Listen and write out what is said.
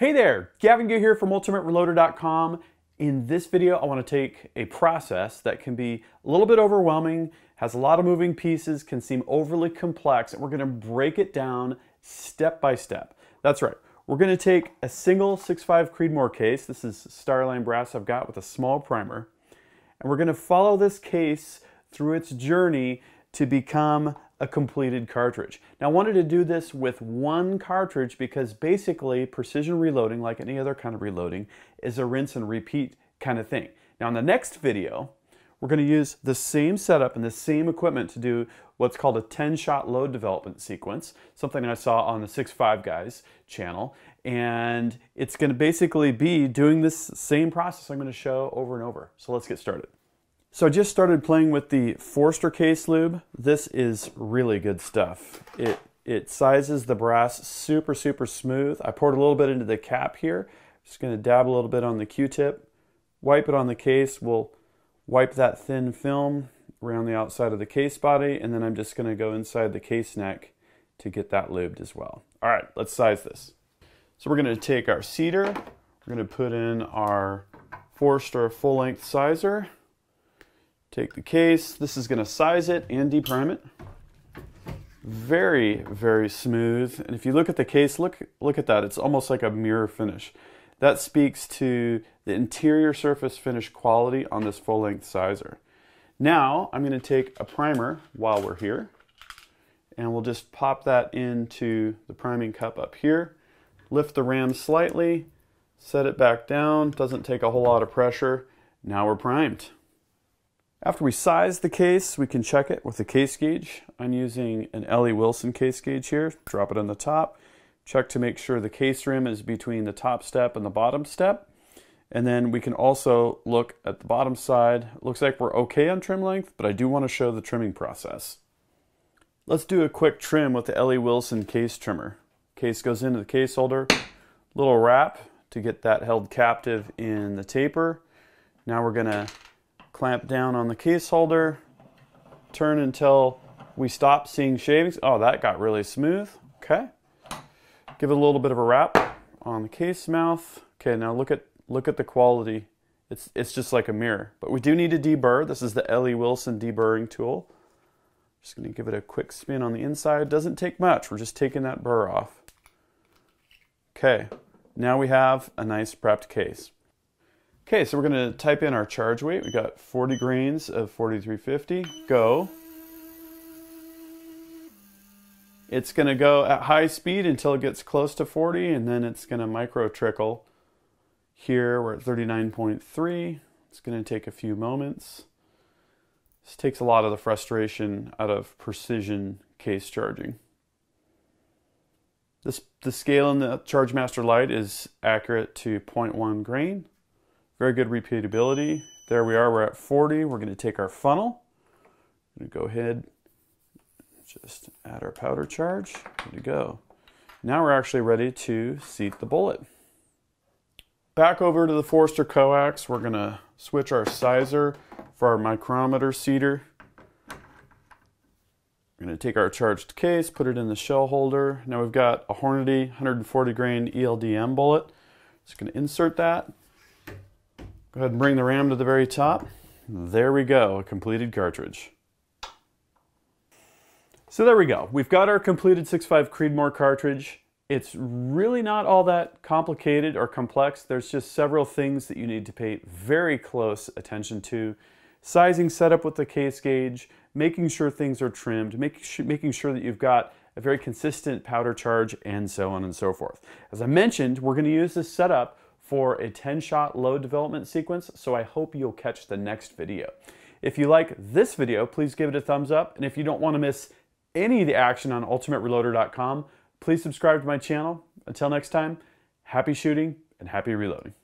Hey there, Gavin Gue here from UltimateReloader.com. In this video, I want to take a process that can be a little bit overwhelming, has a lot of moving pieces, can seem overly complex, and we're going to break it down step by step. That's right. We're going to take a single 6.5 Creedmoor case. This is Starline brass I've got with a small primer. And we're going to follow this case through its journey to become a completed cartridge. Now, I wanted to do this with one cartridge because basically precision reloading, like any other kind of reloading, is a rinse and repeat kind of thing. Now, in the next video, we're going to use the same setup and the same equipment to do what's called a 10-shot load development sequence, something I saw on the 6.5 Guys channel. And it's going to basically be doing this same process I'm going to show over and over. So let's get started. So I just started playing with the Forster case lube. This is really good stuff. It sizes the brass super, super smooth. I poured a little bit into the cap here. I'm just going to dab a little bit on the Q-tip, wipe it on the case. We'll wipe that thin film around the outside of the case body, and then I'm just going to go inside the case neck to get that lubed as well. All right, let's size this. So we're going to take our cedar. We're going to put in our Forster full-length sizer. Take the case, this is going to size it and deprime it. Very, very smooth. And if you look at the case, look at that. It's almost like a mirror finish. That speaks to the interior surface finish quality on this full-length sizer. Now, I'm going to take a primer while we're here, and we'll just pop that into the priming cup up here. Lift the ram slightly, set it back down. Doesn't take a whole lot of pressure. Now we're primed. After we size the case, we can check it with the case gauge. I'm using an L.E. Wilson case gauge here. Drop it on the top. Check to make sure the case rim is between the top step and the bottom step. And then we can also look at the bottom side. It looks like we're okay on trim length, but I do want to show the trimming process. Let's do a quick trim with the L.E. Wilson case trimmer. Case goes into the case holder. Little wrap to get that held captive in the taper. Now we're going to clamp down on the case holder, turn until we stop seeing shavings. Oh, that got really smooth. Okay. Give it a little bit of a wrap on the case mouth. Okay, now look at the quality. It's just like a mirror. But we do need to deburr. This is the L.E. Wilson deburring tool. Just going to give it a quick spin on the inside. Doesn't take much. We're just taking that burr off. Okay. Now we have a nice prepped case. Okay, so we're going to type in our charge weight. We got 40 grains of 4350. Go. It's going to go at high speed until it gets close to 40, and then it's going to micro trickle. Here we're at 39.3. It's going to take a few moments. This takes a lot of the frustration out of precision case charging. The scale in the Chargemaster Lite is accurate to 0.1 grain. Very good repeatability. There we are, we're at 40. We're gonna take our funnel. I'm gonna go ahead, just add our powder charge, good to go. Now we're actually ready to seat the bullet. Back over to the Forster Co-Ax, we're gonna switch our sizer for our micrometer seater. We're gonna take our charged case, put it in the shell holder. Now we've got a Hornady 140 grain ELDM bullet. Just gonna insert that. Go ahead and bring the ram to the very top. There we go, a completed cartridge. So there we go. We've got our completed 6.5 Creedmoor cartridge. It's really not all that complicated or complex. There's just several things that you need to pay very close attention to. Sizing setup with the case gauge, making sure things are trimmed, making sure that you've got a very consistent powder charge, and so on and so forth. As I mentioned, we're going to use this setup for a 10-shot load development sequence, so I hope you'll catch the next video. If you like this video, please give it a thumbs up, and if you don't want to miss any of the action on UltimateReloader.com, please subscribe to my channel. Until next time, happy shooting and happy reloading.